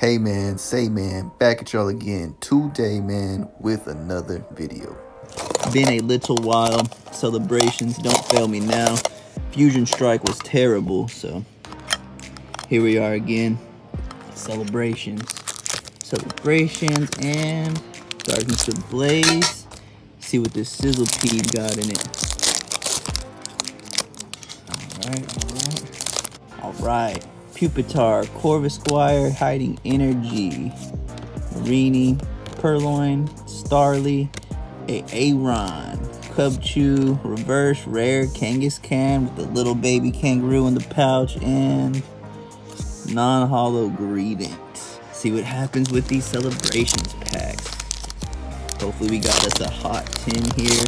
Hey man, say man, back at y'all again today, man, with another video. Been a little while. Celebrations, don't fail me now. Fusion Strike was terrible, so here we are again. Celebrations and Darkness to Blaze. See what this Sizzle Pea got in it. All right. Pupitar, Corvisquire, Hiding Energy, Marini, Purloin, Starly, Aron, Cubchoo, Reverse Rare, Kangaskhan with the little baby kangaroo in the pouch, and non-hollow Greedent. See what happens with these Celebrations packs. Hopefully we got us a hot 10 here.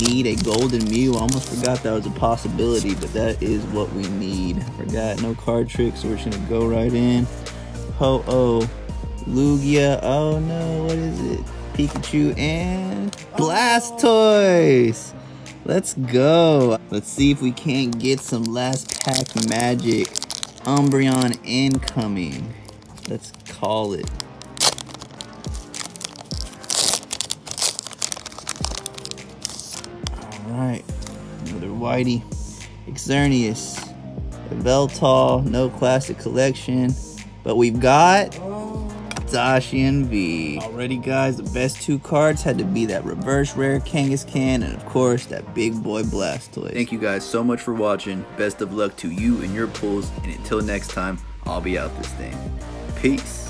We need a golden Mew. I almost forgot that was a possibility, but that is what we need. Forgot no card tricks, so we're just gonna go right in. Ho-Oh, Lugia, oh no, what is it? Pikachu and Blastoise. Let's go. Let's see if we can't get some last pack magic. Umbreon incoming. Let's call it. Alright, another Whitey. Exernius, Veltal, no classic collection, but we've got Dashi and V. Already guys, the best two cards had to be that reverse rare Kangaskhan and of course that big boy Blastoise. Thank you guys so much for watching. Best of luck to you and your pulls, and until next time, I'll be out this thing. Peace.